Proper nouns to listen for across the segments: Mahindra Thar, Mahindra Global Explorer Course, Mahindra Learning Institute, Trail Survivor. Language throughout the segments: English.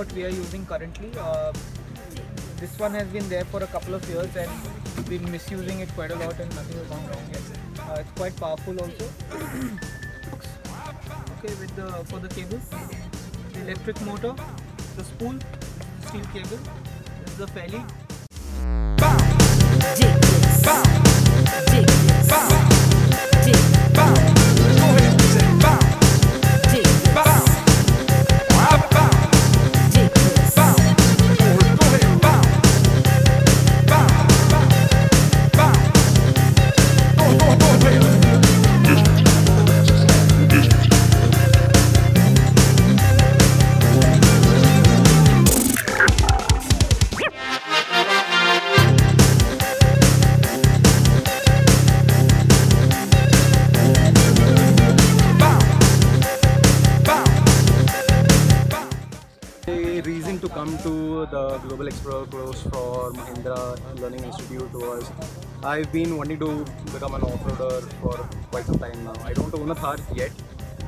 what we are using currently. This one has been there for a couple of years and we've been misusing it quite a lot and nothing has gone wrong yet. It's quite powerful also. Okay, for the cables, the electric motor, the spool, steel cable, this is the fairly. To come to the Global Explorer course for Mahindra Learning Institute was I've been wanting to become an off-roader for quite some time now. I don't own a Thar yet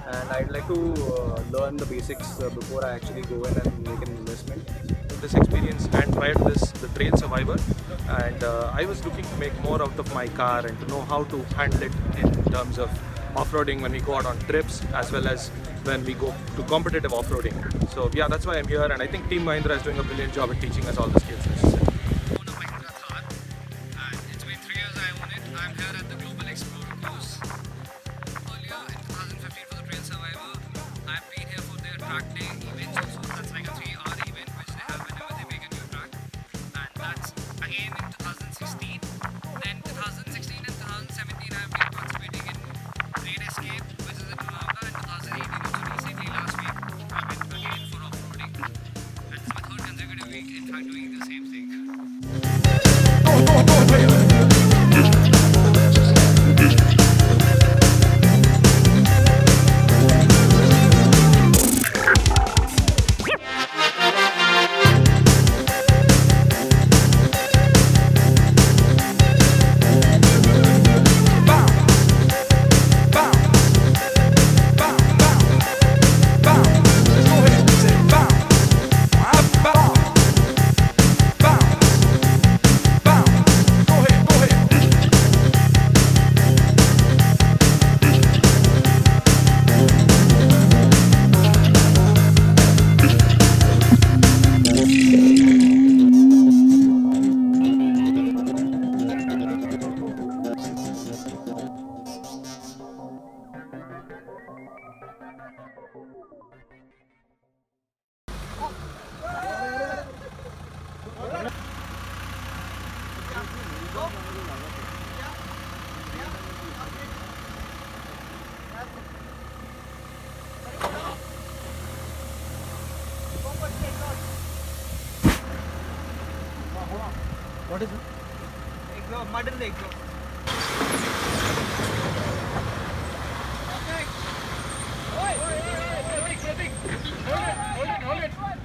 and I'd like to learn the basics before I actually go in and make an investment. This experience and prior to this, the Trail Survivor, and I was looking to make more out of my car and to know how to handle it in terms of off-roading when we go out on trips as well as when we go to competitive off-roading. So yeah, that's why I'm here, and I think Team Mahindra is doing a brilliant job at teaching us all the skills necessary. I own a Mahindra Thar and it's been 3 years I own it. I'm here at the Global Explorer course. Earlier in 2015 for the Trail Survivor, I've been here for their track day events also. That's like a 3-hour event which they have whenever they make a new track. And that's again in 2016. Then 2016 and 2017 I've been participating in Great Escape, which is a Tulanga, and 2018 also recently last week I went again for off-roading. That's my third consecutive week in fact doing the same thing. What is it? Mud in the exhaust.